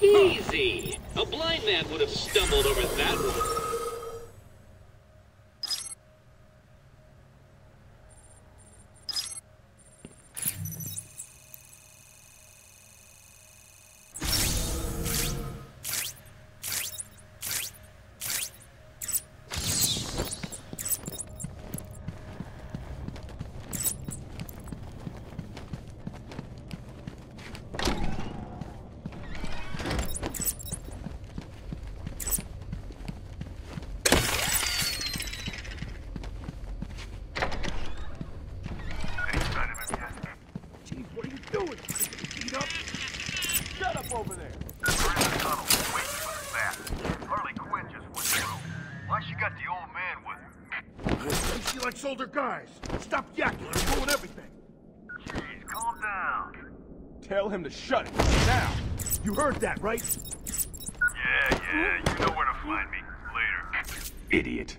Easy! A blind man would have stumbled over that one. Guys, stop yakking and ruin everything. Jeez, calm down. Tell him to shut it now. You heard that, right? Yeah, you know where to find me. Later. Idiot.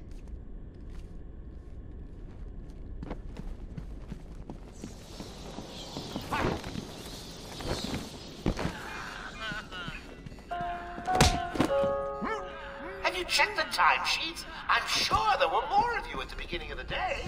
Have you checked the timesheets? I'm sure there were more of you at the beginning of the day.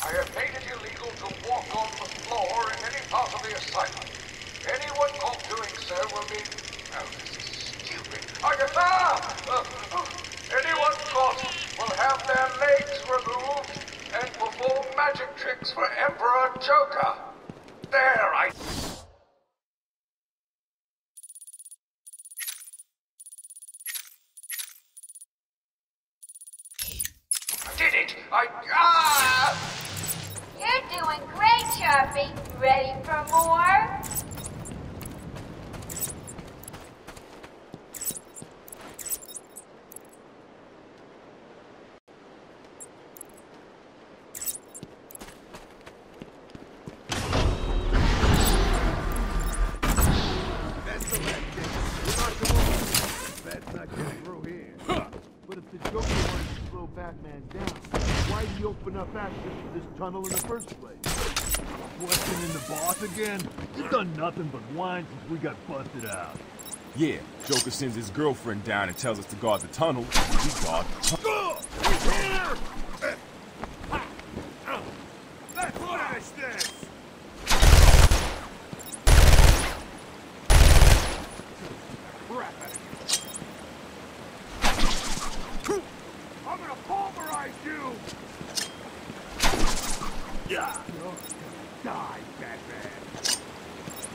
I have made it illegal to walk on the floor in any part of the assignment. Anyone caught doing so will be... Oh, this is stupid. Anyone caught will have their legs removed and perform magic tricks for Emperor Joker. There, I... did it! Ah! You're doing great, Sharpie. Ready for more? Tunnel in the first place. Busting in the boss again? He's done nothing but whine since we got busted out. Yeah, Joker sends his girlfriend down and tells us to guard the tunnel. We guard the tunnel. Let's finish this! Crap out of you. I'm gonna pulverize you! Yeah. You're gonna die, Batman.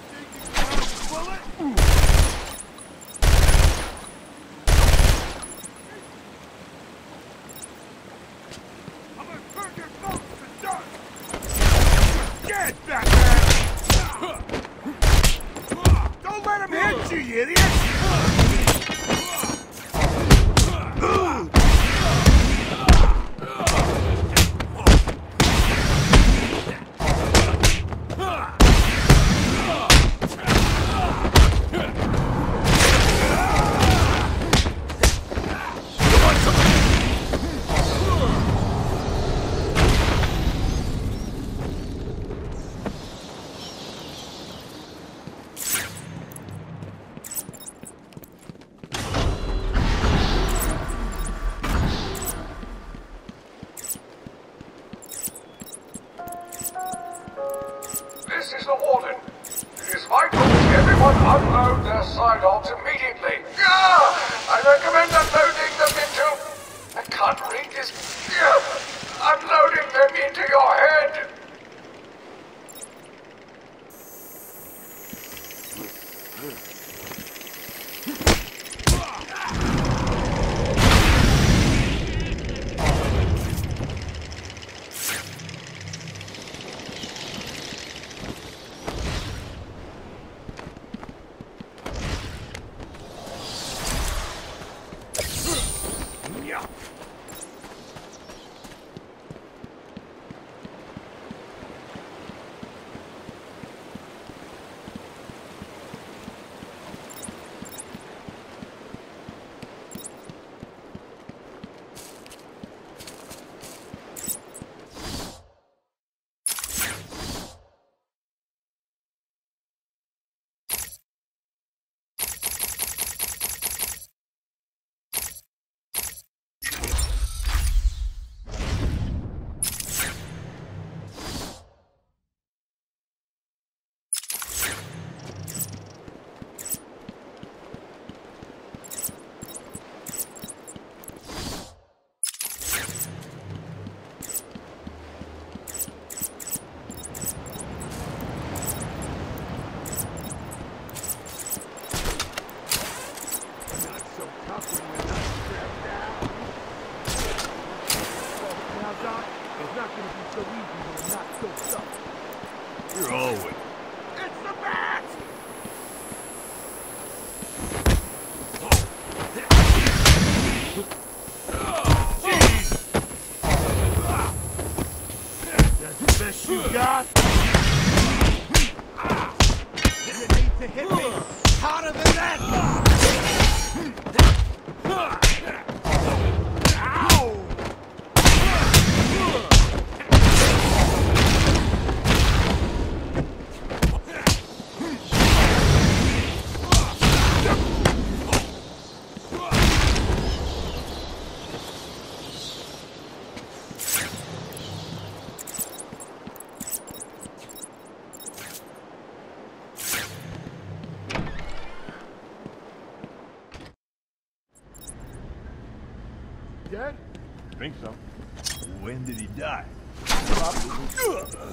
Think you got the bullet? I'm gonna turn your nose to dirt! Dead, Batman! Don't let him hit you, you idiot!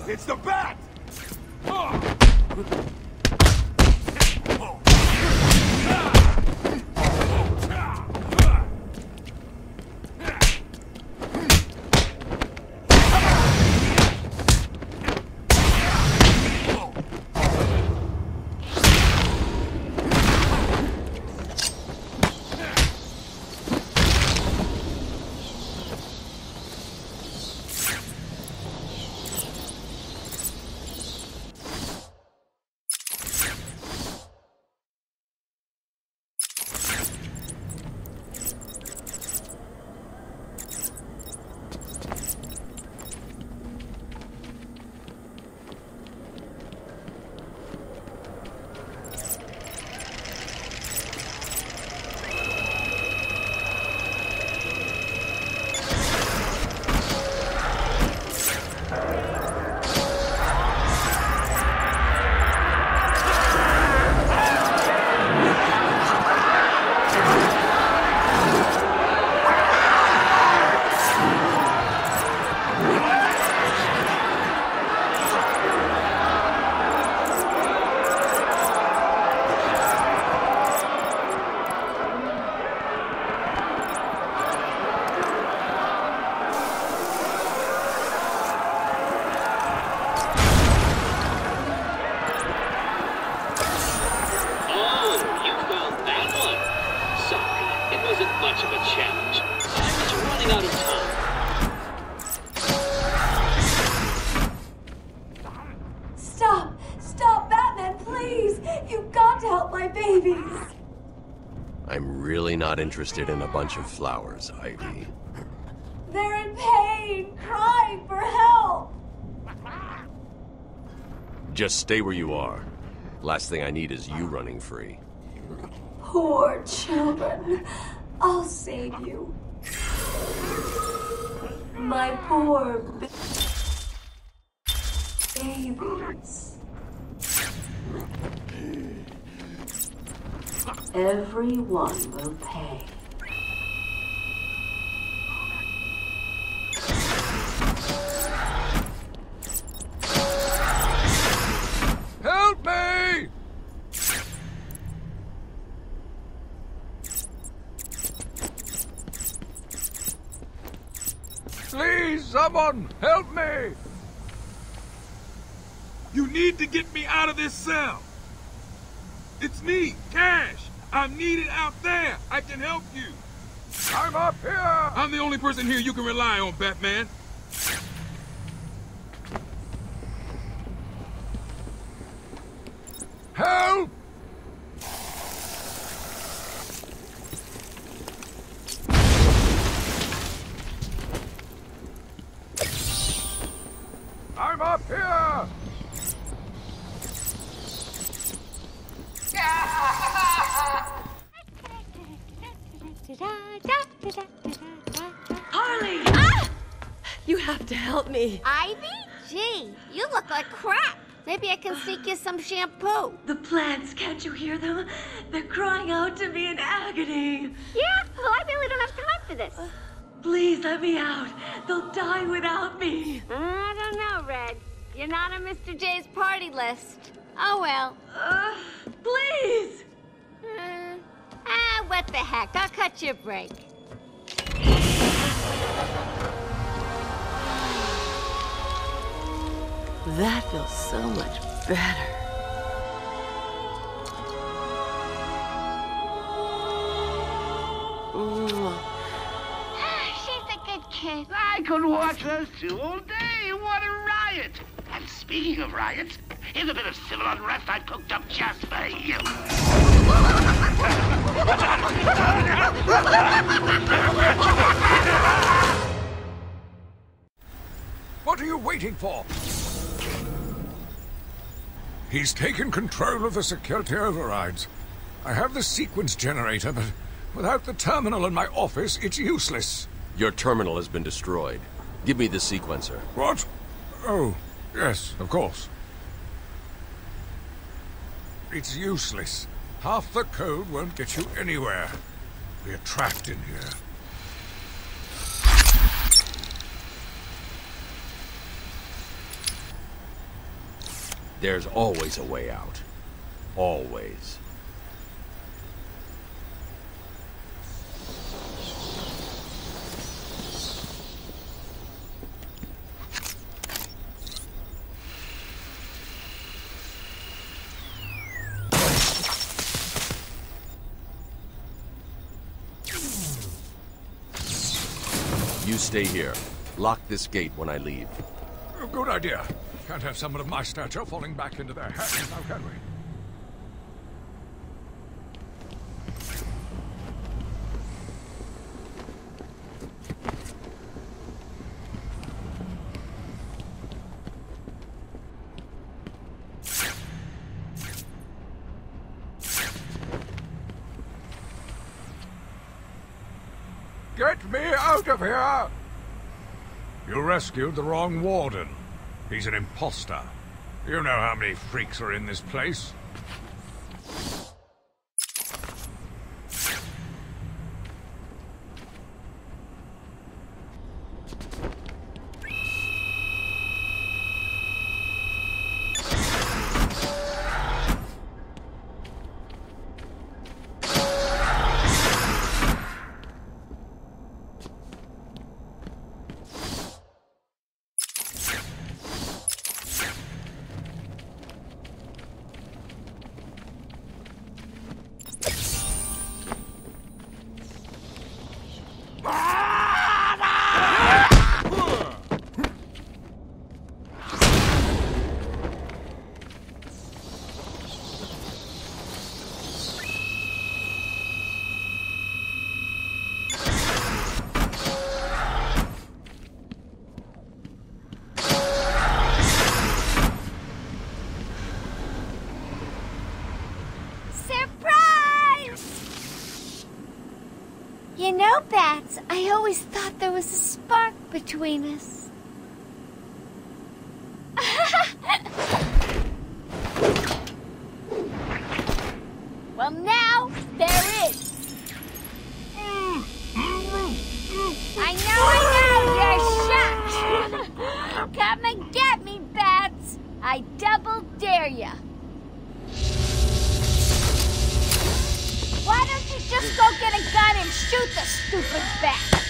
It's the bat! Interested in a bunch of flowers, Ivy. They're in pain, crying for help! Just stay where you are. Last thing I need is you running free. Poor children. I'll save you. My poor babies. Everyone will pay. Help me! Please, someone, help me! You need to get me out of this cell. It's me, Cash. I'm needed out there! I can help you! I'm up here! I'm the only person here you can rely on, Batman! Help! I'm up here! Harley! Ah! You have to help me. Ivy? Gee, you look like crap. Maybe I can sneak you some shampoo. The plants, can't you hear them? They're crying out to me in agony. Yeah, well, I really don't have time for this. Please let me out. They'll die without me. I don't know, Red. You're not on Mr. J's party list. Oh, well. Please! Ah, what the heck? I'll cut you a break. That feels so much better. I could watch those two all day. What a riot! And speaking of riots, here's a bit of civil unrest I've cooked up just for you. What are you waiting for? He's taken control of the security overrides. I have the sequence generator, but without the terminal in my office, it's useless. Your terminal has been destroyed. Give me the sequencer. What? Oh, yes, of course. It's useless. Half the code won't get you anywhere. We're trapped in here. There's always a way out. Always. Stay here. Lock this gate when I leave. Good idea. Can't have someone of my stature falling back into their hands now, can we? Get me out of here! You rescued the wrong warden. He's an imposter. You know how many freaks are in this place. I always thought there was a spark between us. Well, now there is. I know, you're shocked. Come and get me, Bats. I double dare ya. Why don't you just go get a gun and shoot the stupid bat?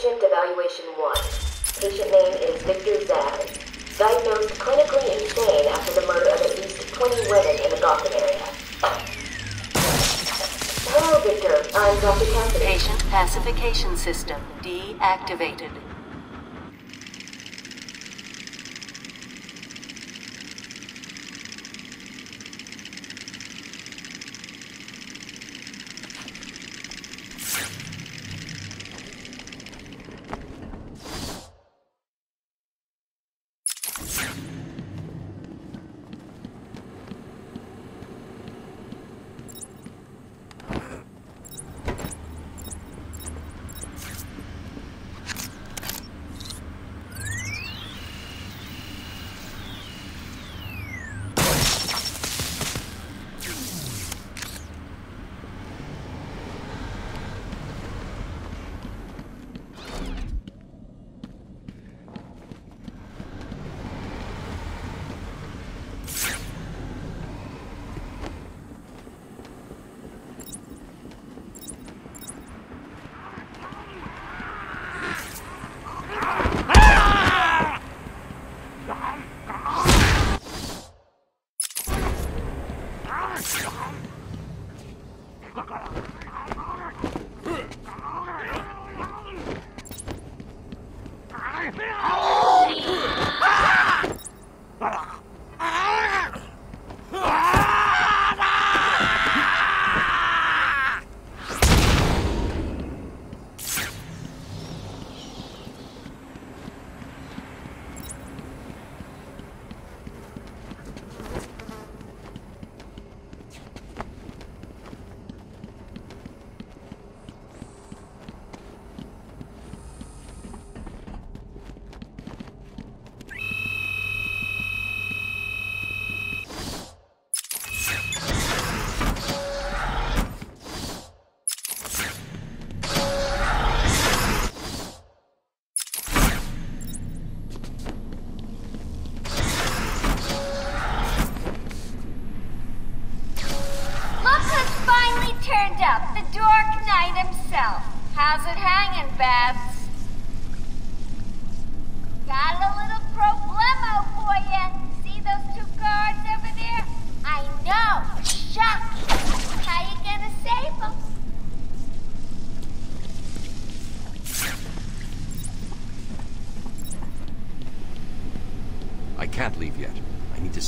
Patient Evaluation 1. Patient name is Victor Zaz. Diagnosed clinically insane after the murder of at least 20 women in the Gotham area. Hello, Victor. I'm Dr. Campbell. Patient pacification system deactivated.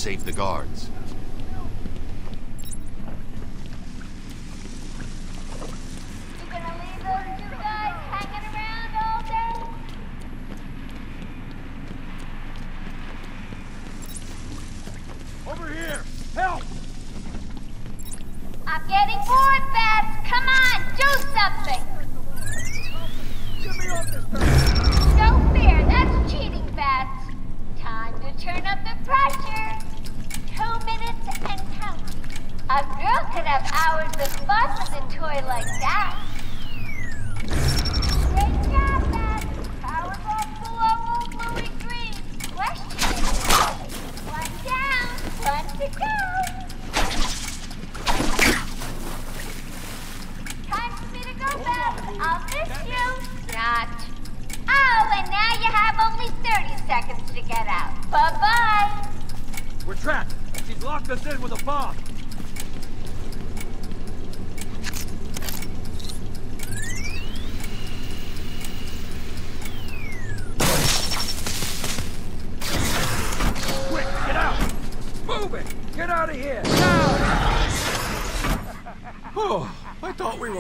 Save the guards.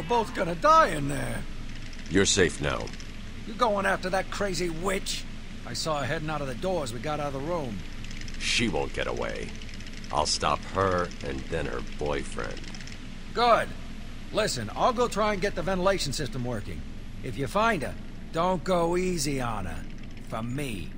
Both gonna die in there. You're safe now. You going after that crazy witch? I saw her heading out of the door as we got out of the room. She won't get away. I'll stop her and then her boyfriend. Good. Listen, I'll go try and get the ventilation system working. If you find her, don't go easy on her. For me.